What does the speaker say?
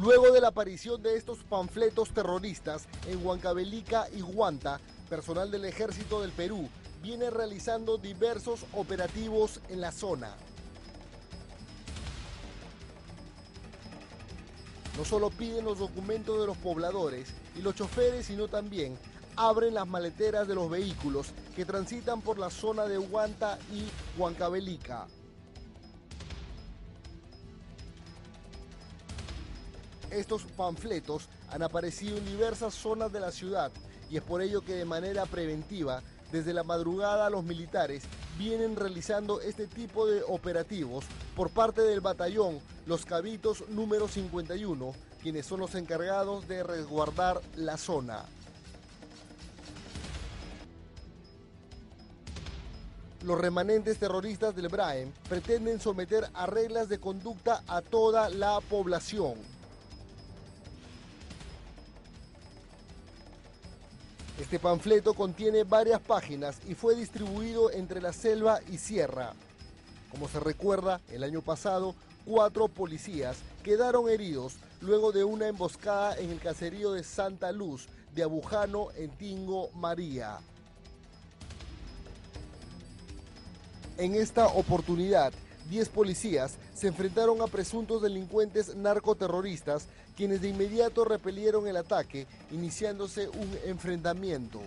Luego de la aparición de estos panfletos terroristas en Huancavelica y Huanta, personal del Ejército del Perú viene realizando diversos operativos en la zona. No solo piden los documentos de los pobladores y los choferes, sino también abren las maleteras de los vehículos que transitan por la zona de Huanta y Huancavelica. Estos panfletos han aparecido en diversas zonas de la ciudad y es por ello que de manera preventiva, desde la madrugada los militares vienen realizando este tipo de operativos por parte del batallón Los Cabitos número 51, quienes son los encargados de resguardar la zona. Los remanentes terroristas del Vraem pretenden someter a reglas de conducta a toda la población. Este panfleto contiene varias páginas y fue distribuido entre la selva y sierra. Como se recuerda, el año pasado, 4 policías quedaron heridos luego de una emboscada en el caserío de Santa Luz de Abujano en Tingo María. En esta oportunidad, 10 policías se enfrentaron a presuntos delincuentes narcoterroristas, quienes de inmediato repelieron el ataque, iniciándose un enfrentamiento.